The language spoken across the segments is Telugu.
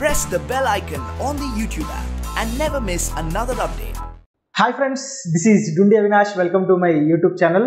press the bell icon on the YouTube app and never miss another update. Hi friends, this is Doondy Avinash. Welcome to my YouTube channel.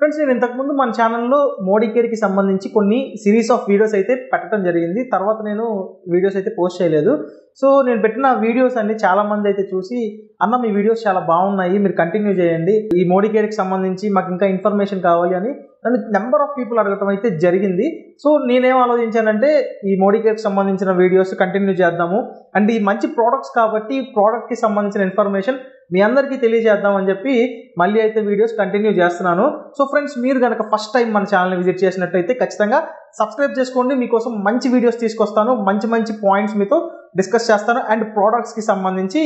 Friends, నేను ఇంతకుముందు మన ఛానల్లో మోడికేర్ కి సంబంధించి కొన్ని సిరీస్ ఆఫ్ వీడియోస్ అయితే పెట్టడం జరిగింది. తర్వాత నేను వీడియోస్ అయితే పోస్ట్ చేయలేదు. సో నేను పెట్టిన వీడియోస్ అన్ని చాలా మంది అయితే చూసి అన్న మీ వీడియోస్ చాలా బాగున్నాయి, మీరు కంటిన్యూ చేయండి, ఈ మోడికేర్ కి సంబంధించి మాకు ఇంకా ఇన్ఫర్మేషన్ కావాలి అని నన్ను నెంబర్ ఆఫ్ పీపుల్ అడగటం అయితే జరిగింది. సో నేనేం ఆలోచించానంటే ఈ మోడికేర్కి సంబంధించిన వీడియోస్ కంటిన్యూ చేద్దాము, అండ్ ఈ మంచి ప్రోడక్ట్స్ కాబట్టి ప్రోడక్ట్కి సంబంధించిన ఇన్ఫర్మేషన్ మీ అందరికీ తెలియజేద్దాం అని చెప్పి మళ్ళీ అయితే వీడియోస్ కంటిన్యూ చేస్తున్నాను. సో ఫ్రెండ్స్, మీరు కనుక ఫస్ట్ టైం మన ఛానల్ని విజిట్ చేసినట్టయితే ఖచ్చితంగా సబ్స్క్రైబ్ చేసుకోండి. మీకోసం మంచి వీడియోస్ తీసుకొస్తాను, మంచి మంచి పాయింట్స్ మీతో డిస్కస్ చేస్తాను, అండ్ ప్రోడక్ట్స్కి సంబంధించి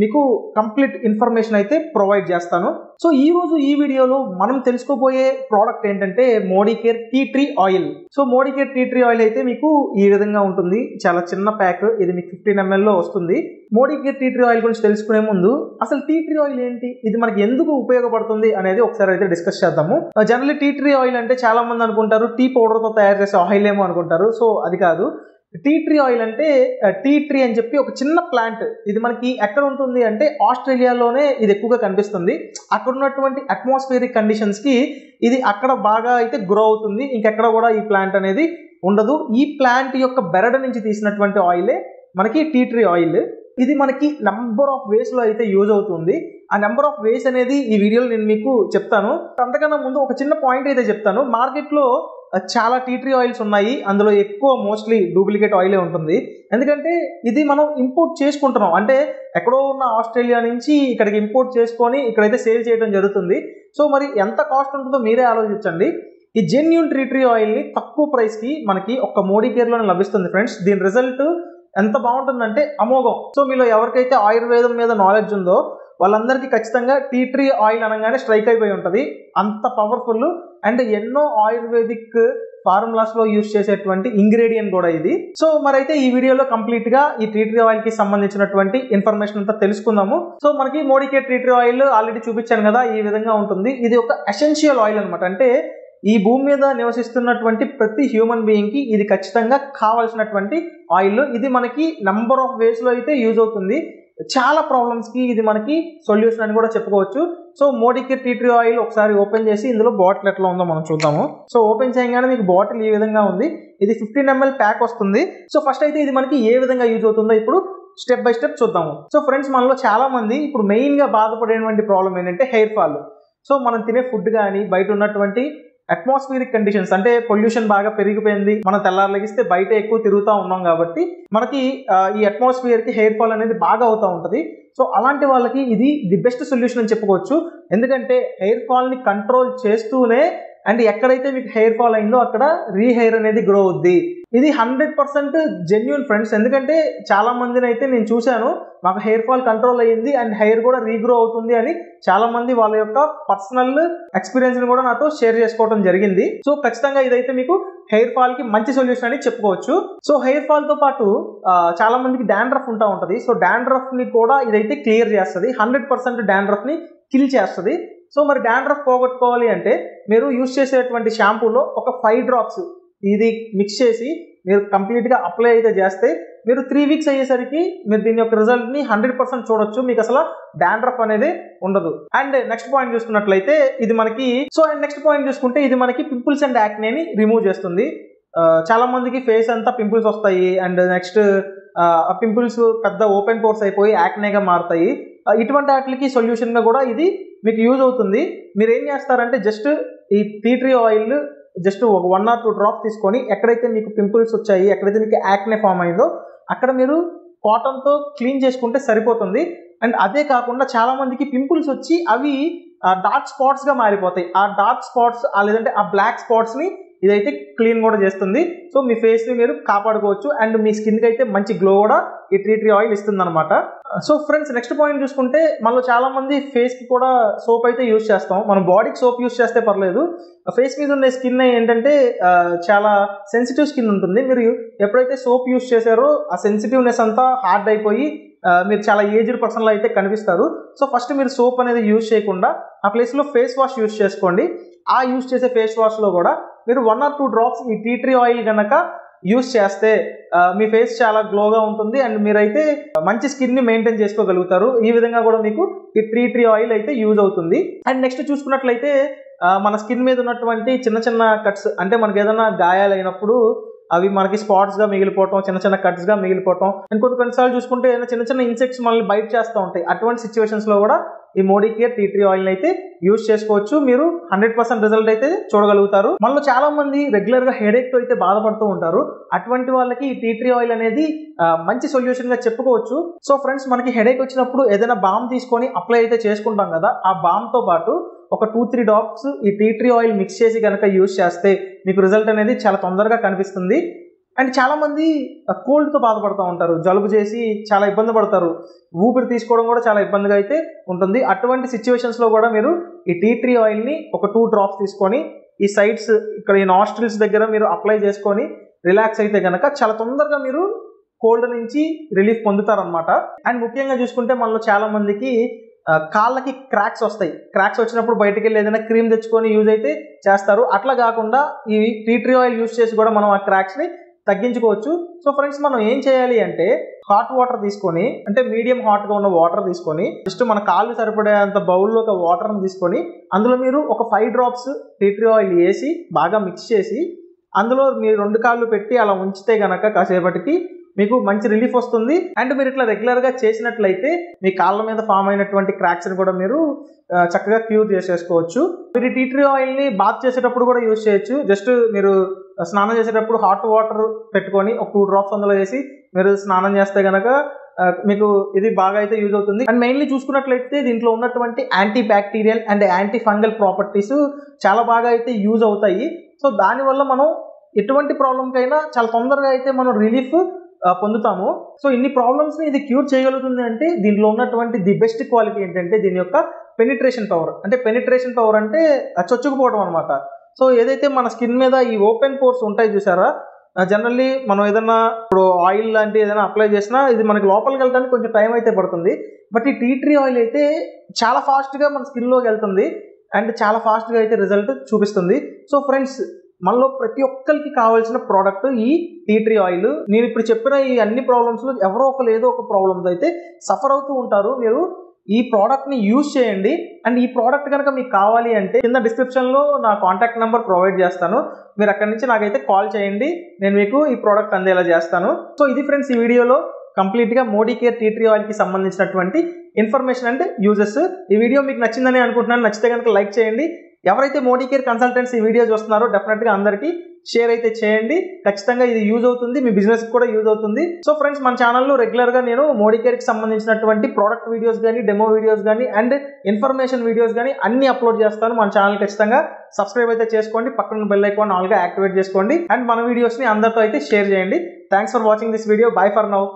మీకు కంప్లీట్ ఇన్ఫర్మేషన్ అయితే ప్రొవైడ్ చేస్తాను. సో ఈరోజు ఈ వీడియోలో మనం తెలుసుకోబోయే ప్రోడక్ట్ ఏంటంటే Modicare tea tree oil. So Modicare tea tree oil అయితే మీకు ఈ విధంగా ఉంటుంది, చాలా చిన్న ప్యాక్, ఇది మీకు 15 ml వస్తుంది. మోడికేర్ టీ ట్రీ ఆయిల్ గురించి తెలుసుకునే ముందు అసలు టీ ట్రీ ఆయిల్ ఏంటి, ఇది మనకి ఎందుకు ఉపయోగపడుతుంది అనేది ఒకసారి అయితే డిస్కస్ చేద్దాము. జనరల్లీ టీ ట్రీ ఆయిల్ అంటే చాలా మంది అనుకుంటారు టీ పౌడర్తో తయారు చేసే ఆయిల్ ఏమో అనుకుంటారు. సో అది కాదు, టీ ట్రీ ఆయిల్ అంటే టీ ట్రీ అని చెప్పి ఒక చిన్న ప్లాంట్, ఇది మనకి ఎక్కడ ఉంటుంది అంటే ఆస్ట్రేలియాలోనే ఇది ఎక్కువగా కనిపిస్తుంది. అక్కడ ఉన్నటువంటి అట్మాస్ఫియరిక్ కండిషన్స్కి ఇది అక్కడ బాగా అయితే గ్రో అవుతుంది, ఇంకెక్కడ కూడా ఈ ప్లాంట్ అనేది ఉండదు. ఈ ప్లాంట్ యొక్క బెరడు నుంచి తీసినటువంటి ఆయిలే మనకి టీ ట్రీ ఆయిల్. ఇది మనకి నెంబర్ ఆఫ్ వేస్లో అయితే యూజ్ అవుతుంది. ఆ నెంబర్ ఆఫ్ వేస్ అనేది ఈ వీడియోలో నేను మీకు చెప్తాను. అంతకన్నా ముందు ఒక చిన్న పాయింట్ అయితే చెప్తాను. మార్కెట్లో చాలా టీ ట్రీ ఆయిల్స్ ఉన్నాయి, అందులో ఎక్కువ మోస్ట్లీ డూప్లికేట్ ఆయిలే ఉంటుంది. ఎందుకంటే ఇది మనం ఇంపోర్ట్ చేసుకుంటున్నాం, అంటే ఎక్కడో ఉన్న ఆస్ట్రేలియా నుంచి ఇక్కడికి ఇంపోర్ట్ చేసుకొని ఇక్కడైతే సేల్ చేయడం జరుగుతుంది. సో మరి ఎంత కాస్ట్ ఉంటుందో మీరే ఆలోచించండి. ఈ జెన్యూన్ టీ ట్రీ ఆయిల్ని తక్కువ ప్రైస్కి మనకి ఒక్క మోడికేర్లోనే లభిస్తుంది ఫ్రెండ్స్. దీని రిజల్ట్ ఎంత బాగుంటుందంటే అమోఘం. సో మీలో ఎవరికైతే ఆయుర్వేదం మీద నాలెడ్జ్ ఉందో వాళ్ళందరికీ ఖచ్చితంగా టీ ట్రీ ఆయిల్ అనగానే స్ట్రైక్ అయిపోయి ఉంటుంది, అంత పవర్ఫుల్. అండ్ ఎన్నో ఆయుర్వేదిక్ ఫార్ములాస్లో యూజ్ చేసేటువంటి ఇంగ్రీడియంట్ కూడా ఇది. సో మరైతే ఈ వీడియోలో కంప్లీట్గా ఈ టీ ట్రీ ఆయిల్కి సంబంధించినటువంటి ఇన్ఫర్మేషన్ అంతా తెలుసుకుందాము. సో మనకి Modicare tea tree oil already చూపించాను కదా, ఈ విధంగా ఉంటుంది. ఇది ఒక ఎసెన్షియల్ ఆయిల్ అనమాట, అంటే ఈ భూమి మీద నివసిస్తున్నటువంటి ప్రతి హ్యూమన్ బీయింగ్కి ఇది ఖచ్చితంగా కావాల్సినటువంటి ఆయిల్. ఇది మనకి నెంబర్ ఆఫ్ వేస్లో అయితే యూజ్ అవుతుంది, చాలా ప్రాబ్లమ్స్కి ఇది మనకి సొల్యూషన్ అని కూడా చెప్పుకోవచ్చు. So Modicare tea tree oil ఒకసారి ఓపెన్ చేసి ఇందులో బాటిల్ ఎట్లా ఉందో మనం చూద్దాము. సో ఓపెన్ చేయగానే మీకు బాటిల్ ఈ విధంగా ఉంది, ఇది 15 ml ప్యాక్ వస్తుంది. సో ఫస్ట్ అయితే ఇది మనకి ఏ విధంగా యూజ్ అవుతుందో ఇప్పుడు స్టెప్ బై స్టెప్ చూద్దాము. సో ఫ్రెండ్స్, మనలో చాలా మంది ఇప్పుడు మెయిన్గా బాధపడేటువంటి ప్రాబ్లం ఏంటంటే హెయిర్ ఫాల్. సో మనం తినే ఫుడ్ కానీ బయట ఉన్నటువంటి అట్మాస్ఫియరిక్ కండిషన్స్, అంటే పొల్యూషన్ బాగా పెరిగిపోయింది, మనం తెల్లారు లెగిస్తే బయట ఎక్కువ తిరుగుతూ ఉన్నాం కాబట్టి మనకి ఈ అట్మాస్ఫియర్కి హెయిర్ ఫాల్ అనేది బాగా అవుతూ ఉంటుంది. సో అలాంటి వాళ్ళకి ఇది ది బెస్ట్ సొల్యూషన్ అని చెప్పుకోవచ్చు. ఎందుకంటే హెయిర్ ఫాల్ని కంట్రోల్ చేస్తూనే అండ్ ఎక్కడైతే మీకు హెయిర్ ఫాల్ అయిందో అక్కడ రీహెయిర్ అనేది గ్రో అవుద్ది. ఇది 100% జెన్యూన్ ఫ్రెండ్స్. ఎందుకంటే చాలా మందిని అయితే నేను చూశాను, మాకు హెయిర్ ఫాల్ కంట్రోల్ అయ్యింది అండ్ హెయిర్ కూడా రీగ్రో అవుతుంది అని చాలా మంది వాళ్ళ యొక్క పర్సనల్ ఎక్స్పీరియన్స్ని కూడా నాతో షేర్ చేసుకోవడం జరిగింది. సో ఖచ్చితంగా ఇదైతే మీకు హెయిర్ ఫాల్కి మంచి సొల్యూషన్ అని చెప్పుకోవచ్చు. సో హెయిర్ ఫాల్తో పాటు చాలా మందికి డాండ్రఫ్ ఉంటా ఉంటుంది. సో డాండ్రఫ్ని కూడా ఇదైతే క్లియర్ చేస్తుంది, 100% డాండ్రఫ్ని కిల్ చేస్తుంది. సో మరి డాండ్రఫ్ పోగొట్టుకోవాలి అంటే మీరు యూజ్ చేసేటువంటి షాంపూలో ఒక 5 drops ఇది మిక్స్ చేసి మీరు కంప్లీట్గా అప్లై అయితే చేస్తే మీరు 3 weeks అయ్యేసరికి మీరు దీని యొక్క రిజల్ట్ని 100% చూడొచ్చు, మీకు అసలు డాండ్రఫ్ అనేది ఉండదు. అండ్ నెక్స్ట్ పాయింట్ చూసుకున్నట్లయితే ఇది మనకి ఇది మనకి పింపుల్స్ అండ్ యాక్నేని రిమూవ్ చేస్తుంది. చాలా మందికి ఫేస్ అంతా పింపుల్స్ వస్తాయి, అండ్ నెక్స్ట్ ఆ పింపుల్స్ పెద్ద ఓపెన్ పోర్స్ అయిపోయి యాక్నేగా మారుతాయి. ఇటువంటి వాటికి సొల్యూషన్గా కూడా ఇది మీకు యూజ్ అవుతుంది. మీరు ఏం చేస్తారంటే జస్ట్ ఈ tea tree oil just 1 or 2 drops తీసుకొని ఎక్కడైతే మీకు పింపుల్స్ వచ్చాయి, ఎక్కడైతే మీకు యాక్నే ఫామ్ అయిందో అక్కడ మీరు కాటన్తో క్లీన్ చేసుకుంటే సరిపోతుంది. అండ్ అదే కాకుండా చాలామందికి పింపుల్స్ వచ్చి అవి డార్క్ స్పాట్స్గా మారిపోతాయి. ఆ డార్క్ స్పాట్స్ లేదంటే ఆ బ్లాక్ స్పాట్స్ని ఇదైతే క్లీన్ కూడా చేస్తుంది. సో మీ ఫేస్ని మీరు కాపాడుకోవచ్చు, అండ్ మీ స్కిన్కి అయితే మంచి గ్లో కూడా ఈ టీ ట్రీ ఆయిల్ ఇస్తుంది అనమాట. సో ఫ్రెండ్స్, నెక్స్ట్ పాయింట్ చూసుకుంటే మనలో చాలామంది ఫేస్కి కూడా సోప్ అయితే యూజ్ చేస్తాం. మనం బాడీకి సోప్ యూజ్ చేస్తే పర్లేదు, ఫేస్ మీద ఉండే స్కిన్ ఏంటంటే చాలా సెన్సిటివ్ స్కిన్ ఉంటుంది. మీరు ఎప్పుడైతే సోప్ యూజ్ చేశారో ఆ సెన్సిటివ్నెస్ అంతా హార్డ్ అయిపోయి మీరు చాలా ఏజ్డ్ పర్సన్లో అయితే కనిపిస్తారు. సో ఫస్ట్ మీరు సోప్ అనేది యూజ్ చేయకుండా ఆ ప్లేస్లో ఫేస్ వాష్ యూజ్ చేసుకోండి. ఆ యూజ్ చేసే ఫేస్ వాష్లో కూడా మీరు 1 or 2 drops ఈ టీ ట్రీ ఆయిల్ కనుక यूज చేస్తే మీ ఫేస్ చాలా గ్లోగా ఉంటుంది అండ్ మీరైతే మంచి స్కిన్ ని మెయింటైన్ చేసుకోగలుగుతారు ఈ విధంగా కూడా మీకు ఈ ట్రీ ఆయిల్ అయితే యూజ్ అవుతుంది అండ్ నెక్స్ట్ చూసుకున్నట్లయితే మన స్కిన్ మీద ఉన్నటువంటి చిన్న చిన్న కట్స్ అంటే మనకి ఏదైనా గాయాలైనప్పుడు అవి మనకి స్పాట్స్ గా మిగిలిపోవడం చిన్న చిన్న కట్స్ గా మిగిలిపోవడం అండ్ కొన్నిసార్లు చూసుకుంటే ఏదైనా చిన్న చిన్న ఇన్సెక్ట్స్ మనల్ని బైట్ చేస్తూ ఉంటాయి అటువంటి సిచువేషన్స్ లో కూడా ఈ మోడికేర్ టీ ట్రీ ఆయిల్ ని అయితే యూజ్ చేసుకోవచ్చు మీరు 100% రిజల్ట్ అయితే చూడగలుగుతారు మనలో చాలా మంది రెగ్యులర్ గా హెడేక్ తో అయితే బాధపడుతూ ఉంటారు అటువంటి వాళ్ళకి ఈ టీ ట్రీ ఆయిల్ అనేది మంచి సొల్యూషన్ గా చెప్పుకోవచ్చు సో ఫ్రెండ్స్ మనకి హెడేక్ వచ్చినప్పుడు ఏదైనా బామ్ తీసుకొని అప్లై అయితే చేసుకుంటాం కదా ఆ బామ్ తో పాటు ఒక 2-3 డ్రాప్స్ ఈ టీ ట్రీ ఆయిల్ మిక్స్ చేసి గనక యూస్ చేస్తే మీకు రిజల్ట్ అనేది చాలా తొందరగా కనిపిస్తుంది అండ్ చాలా మంది కోల్డ్ తో బాధపడుతూ ఉంటారు జలుబు చేసి చాలా ఇబ్బంది పడతారు ఊపిరి తీసుకోవడం కూడా చాలా ఇబ్బందిగా అయితే ఉంటుంది అటువంటి సిచువేషన్స్ లో కూడా మీరు ఈ టీ ట్రీ ఆయిల్ ని ఒక 2 డ్రాప్స్ తీసుకొని ఈ సైడ్స్ ఇక్కడ ఈ నాస్ట్రిల్స్ దగ్గర మీరు అప్లై చేసుకొని రిలాక్స్ అయితే గనక చాలా తొందరగా మీరు కోల్డ్ నుంచి రిలీఫ్ పొందుతారు అన్నమాట అండ్ ముఖ్యంగా చూసుకుంటే మనలో చాలా మందికి కాళ్ళకి క్రాక్స్ వస్తాయి క్రాక్స్ వచ్చినప్పుడు బయటికి వెళ్ళి ఏదైనా క్రీమ్ తెచ్చుకొని యూజ్ అయితే చేస్తారు అట్లా కాకుండా ఈ టీ ట్రీ ఆయిల్ యూజ్ చేసి కూడా మనం ఆ క్రాక్స్ ని తగ్గించుకోవచ్చు సో ఫ్రెండ్స్ మనం ఏం చేయాలి అంటే హాట్ వాటర్ తీసుకొని అంటే మీడియం హాట్ గా ఉన్న వాటర్ తీసుకొని జస్ట్ మన కాళ్ళు సరిపడేంత బౌల్లో ఒక వాటర్ తీసుకొని అందులో మీరు ఒక 5 డ్రాప్స్ టీ ట్రీ ఆయిల్ వేసి బాగా మిక్స్ చేసి అందులో మీరు 2 కాళ్ళు పెట్టి అలా ఉంచితే గనక కాసేపటికి మీకు మంచి రిలీఫ్ వస్తుంది అండ్ మీరు ఇట్లా రెగ్యులర్ గా చేసినట్లయితే మీ కాళ్ళ మీద ఫామ్ అయినటువంటి క్రాక్స్ ని కూడా మీరు చక్కగా క్యూర్ చేసేసుకోవచ్చు మీరు టీ ట్రీ ఆయిల్ ని బాత్ చేసేటప్పుడు కూడా యూజ్ చేయొచ్చు జస్ట్ మీరు స్నానం చేసేటప్పుడు హాట్ వాటర్ పెట్టుకొని ఒక 2 డ్రాప్స్ అందులో వేసి మీరు స్నానం చేస్తే గనక మీకు ఇది బాగా అయితే యూజ్ అవుతుంది అండ్ మెయిన్లీ చూసుకున్నట్లయితే దీంట్లో ఉన్నటువంటి antibacterial and antifungal properties చాలా బాగా అయితే యూజ్ అవుతాయి సో దానివల్ల మనం ఎటువంటి ప్రాబ్లంకైనా చాలా తొందరగా అయితే మనం రిలీఫ్ పొందుతాము సో ఇన్ని ప్రాబ్లమ్స్ ని ఇది క్యూర్ చేయగలుగుతుంది అంటే దీనిలో ఉన్నటువంటి ది బెస్ట్ క్వాలిటీ ఏంటంటే దీని యొక్క పెనిట్రేషన్ పవర్ అంటే చొచ్చుకుపోవడం అన్నమాట సో ఏదైతే మన స్కిన్ మీద ఈ ఓపెన్ పోర్స్ ఉంటాయి చూసారా జనరల్లీ మనం ఏదైనా ఇప్పుడు ఆయిల్ లాంటి ఏదైనా అప్లై చేసినా ఇది మనకి లోపలికి వెళ్ళడానికి కొంచెం టైం అయితే పడుతుంది బట్ ఈ టీ ట్రీ ఆయిల్ అయితే చాలా ఫాస్ట్ గా మన స్కిన్ లోకి వెళ్తుంది అండ్ చాలా ఫాస్ట్ గా అయితే రిజల్ట్ చూపిస్తుంది సో ఫ్రెండ్స్ మనలో ప్రతి ఒక్కరికి కావాల్సిన ప్రోడక్ట్ ఈ టీ ట్రీ ఆయిల్ నేను ఇప్పుడు చెప్పిన ఈ అన్ని ప్రాబ్లమ్స్ లో ఎవరో ఒకరు ఏదో ఒక ప్రాబ్లమ్స్ అయితే సఫర్ అవుతూ ఉంటారు మీరు ఈ ప్రోడక్ట్ ని యూజ్ చేయండి అండ్ ఈ ప్రోడక్ట్ కనుక మీకు కావాలి అంటే కింద డిస్క్రిప్షన్ లో నా కాంటాక్ట్ నెంబర్ ప్రొవైడ్ చేస్తాను మీరు అక్కడి నుంచి నాకైతే కాల్ చేయండి నేను మీకు ఈ ప్రోడక్ట్ అందేలా చేస్తాను సో ఇది ఫ్రెండ్స్ ఈ వీడియోలో కంప్లీట్ గా మోడికేర్ టీ ట్రీ ఆయిల్ కి సంబంధించినటువంటి ఇన్ఫర్మేషన్ అండ్ యూజెస్ ఈ వీడియో మీకు నచ్చిందని అనుకుంటున్నాను నచ్చితే కనుక లైక్ చేయండి ఎవరైతే మోడికేర్ కన్సల్టెంట్స్ ఈ వీడియో చూస్తున్నారో డెఫినెట్ గా అందరికీ షేర్ అయితే చేయండి ఖచ్చితంగా ఇది యూజ్ అవుతుంది మీ బిజినెస్ కూడా యూజ్ అవుతుంది సో ఫ్రెండ్స్ మన ఛానల్లో రెగ్యులర్ గా నేను మోడికేర్ కి సంబంధించినటువంటి ప్రోడక్ట్ వీడియోస్ కానీ డెమో వీడియోస్ కానీ అండ్ ఇన్ఫర్మేషన్ వీడియోస్ కానీ అన్ని అప్లోడ్ చేస్తాను మన ఛానల్ ఖచ్చితంగా సబ్స్క్రైబ్ అయితే చేసుకోండి పక్కన బెల్ ఐకాన్ ఆల్ గా యాక్టివేట్ చేసుకోండి అండ్ మన వీడియోస్ ని అందరితో అయితే షేర్ చేయండి thanks for watching this video bye for now